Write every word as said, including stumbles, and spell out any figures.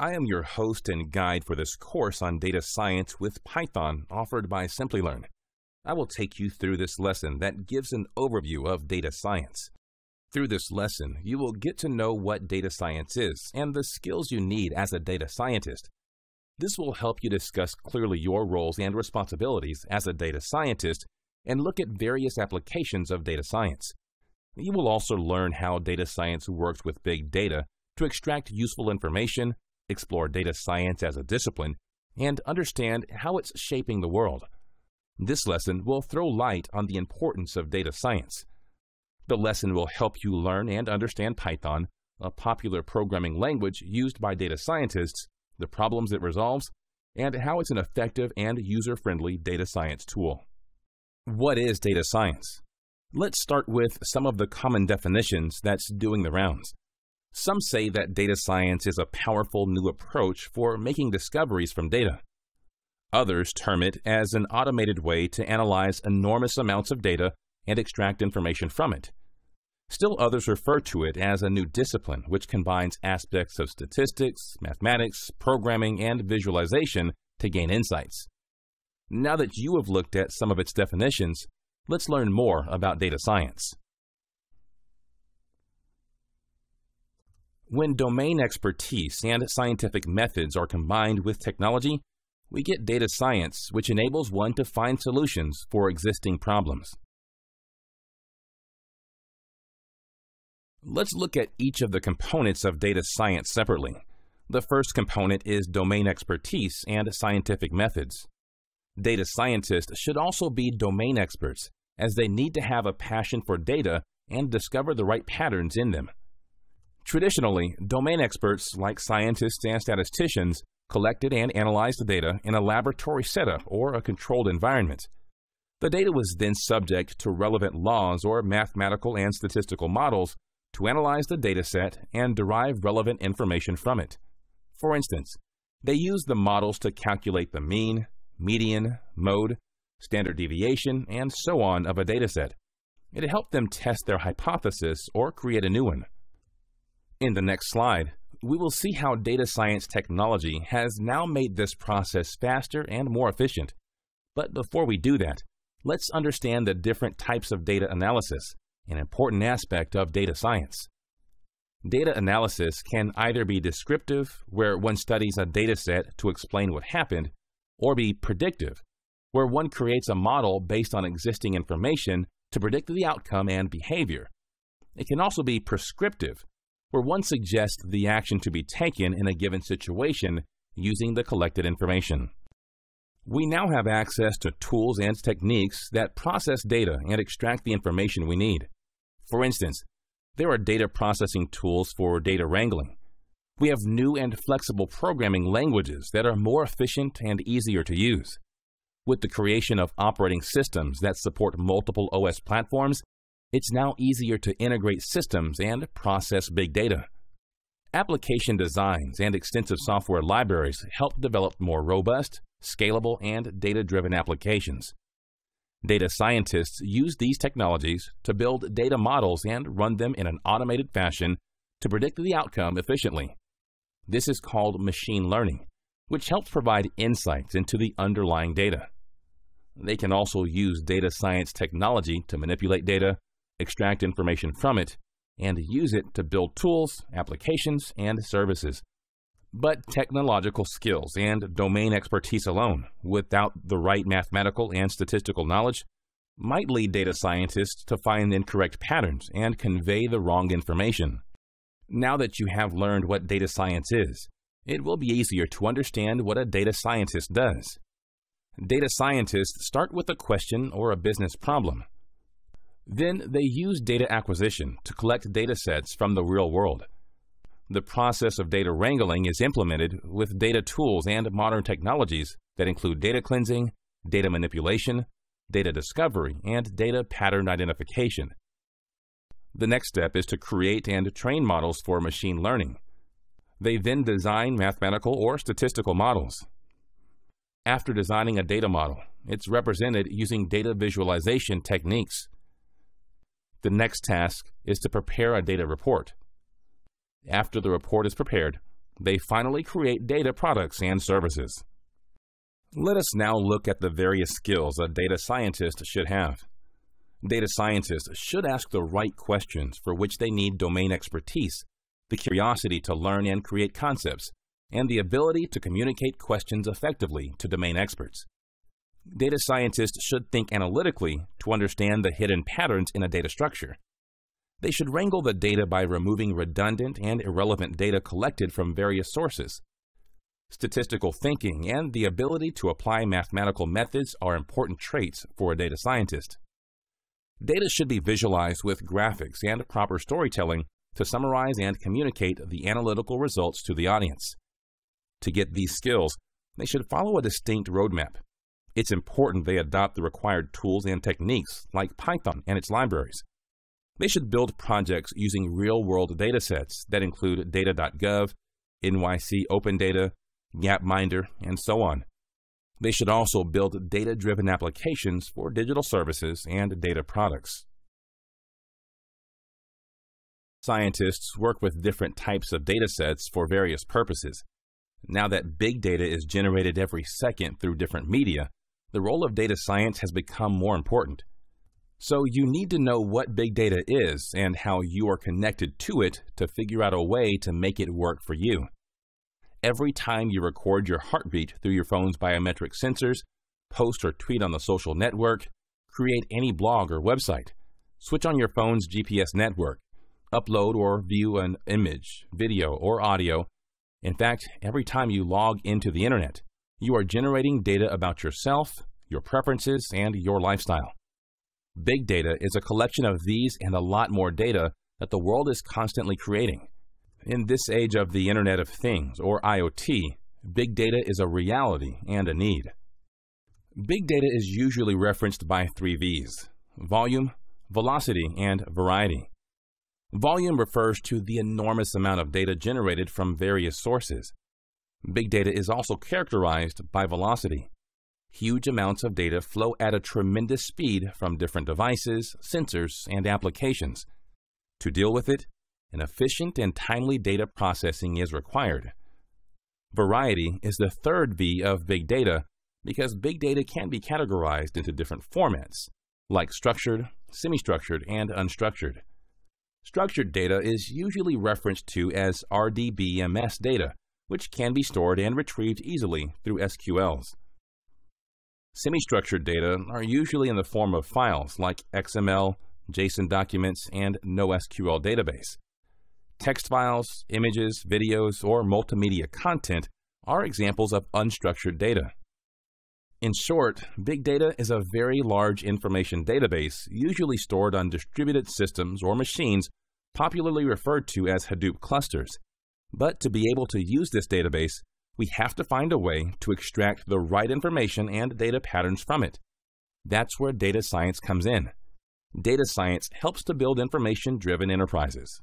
I am your host and guide for this course on data science with Python offered by SimplyLearn. I will take you through this lesson that gives an overview of data science. Through this lesson, you will get to know what data science is and the skills you need as a data scientist. This will help you discuss clearly your roles and responsibilities as a data scientist and look at various applications of data science. You will also learn how data science works with big data to extract useful information, explore data science as a discipline, and understand how it's shaping the world. This lesson will throw light on the importance of data science. The lesson will help you learn and understand Python, a popular programming language used by data scientists, the problems it resolves, and how it's an effective and user-friendly data science tool. What is data science? Let's start with some of the common definitions that's doing the rounds. Some say that data science is a powerful new approach for making discoveries from data. Others term it as an automated way to analyze enormous amounts of data and extract information from it. Still others refer to it as a new discipline which combines aspects of statistics, mathematics, programming, and visualization to gain insights. Now that you have looked at some of its definitions, let's learn more about data science. When domain expertise and scientific methods are combined with technology, we get data science, which enables one to find solutions for existing problems. Let's look at each of the components of data science separately. The first component is domain expertise and scientific methods. Data scientists should also be domain experts, as they need to have a passion for data and discover the right patterns in them. Traditionally, domain experts like scientists and statisticians collected and analyzed data in a laboratory setup or a controlled environment. The data was then subject to relevant laws or mathematical and statistical models to analyze the dataset and derive relevant information from it. For instance, they used the models to calculate the mean, median, mode, standard deviation, and so on of a dataset. It helped them test their hypothesis or create a new one. In the next slide, we will see how data science technology has now made this process faster and more efficient. But before we do that, let's understand the different types of data analysis, an important aspect of data science. Data analysis can either be descriptive, where one studies a dataset to explain what happened, or be predictive, where one creates a model based on existing information to predict the outcome and behavior. It can also be prescriptive, where one suggests the action to be taken in a given situation using the collected information. We now have access to tools and techniques that process data and extract the information we need. For instance, there are data processing tools for data wrangling. We have new and flexible programming languages that are more efficient and easier to use. With the creation of operating systems that support multiple O S platforms, it's now easier to integrate systems and process big data. Application designs and extensive software libraries help develop more robust, scalable, and data-driven applications. Data scientists use these technologies to build data models and run them in an automated fashion to predict the outcome efficiently. This is called machine learning, which helps provide insights into the underlying data. They can also use data science technology to manipulate data, extract information from it, and use it to build tools, applications, and services. But technological skills and domain expertise alone, without the right mathematical and statistical knowledge, might lead data scientists to find incorrect patterns and convey the wrong information. Now that you have learned what data science is, it will be easier to understand what a data scientist does. Data scientists start with a question or a business problem. Then they use data acquisition to collect data sets from the real world. The process of data wrangling is implemented with data tools and modern technologies that include data cleansing, data manipulation, data discovery, and data pattern identification. The next step is to create and train models for machine learning. They then design mathematical or statistical models. After designing a data model, it's represented using data visualization techniques. The next task is to prepare a data report. After the report is prepared, they finally create data products and services. Let us now look at the various skills a data scientist should have. Data scientists should ask the right questions for which they need domain expertise, the curiosity to learn and create concepts, and the ability to communicate questions effectively to domain experts. Data scientists should think analytically to understand the hidden patterns in a data structure. They should wrangle the data by removing redundant and irrelevant data collected from various sources. Statistical thinking and the ability to apply mathematical methods are important traits for a data scientist. Data should be visualized with graphics and proper storytelling to summarize and communicate the analytical results to the audience. To get these skills, they should follow a distinct roadmap. It's important they adopt the required tools and techniques like Python and its libraries. They should build projects using real-world datasets that include data dot gov, N Y C OpenData, Gapminder, and so on. They should also build data-driven applications for digital services and data products. Scientists work with different types of datasets for various purposes. Now that big data is generated every second through different media, the role of data science has become more important. So you need to know what big data is and how you are connected to it to figure out a way to make it work for you. Every time you record your heartbeat through your phone's biometric sensors, post or tweet on the social network, create any blog or website, switch on your phone's G P S network, upload or view an image, video, or audio. In fact, every time you log into the internet, you are generating data about yourself, your preferences, and your lifestyle. Big data is a collection of these and a lot more data that the world is constantly creating. In this age of the Internet of Things, or I O T, big data is a reality and a need. Big data is usually referenced by three V's: volume, velocity, and variety. Volume refers to the enormous amount of data generated from various sources. Big data is also characterized by velocity. Huge amounts of data flow at a tremendous speed from different devices, sensors, and applications. To deal with it, an efficient and timely data processing is required. Variety is the third V of big data because big data can be categorized into different formats, like structured, semi-structured, and unstructured. Structured data is usually referenced to as R D B M S data, which can be stored and retrieved easily through S Q Ls. Semi-structured data are usually in the form of files like X M L, JSON documents, and NoSQL database. Text files, images, videos, or multimedia content are examples of unstructured data. In short, big data is a very large information database usually stored on distributed systems or machines, popularly referred to as Hadoop clusters. But to be able to use this database, we have to find a way to extract the right information and data patterns from it. That's where data science comes in. Data science helps to build information-driven enterprises.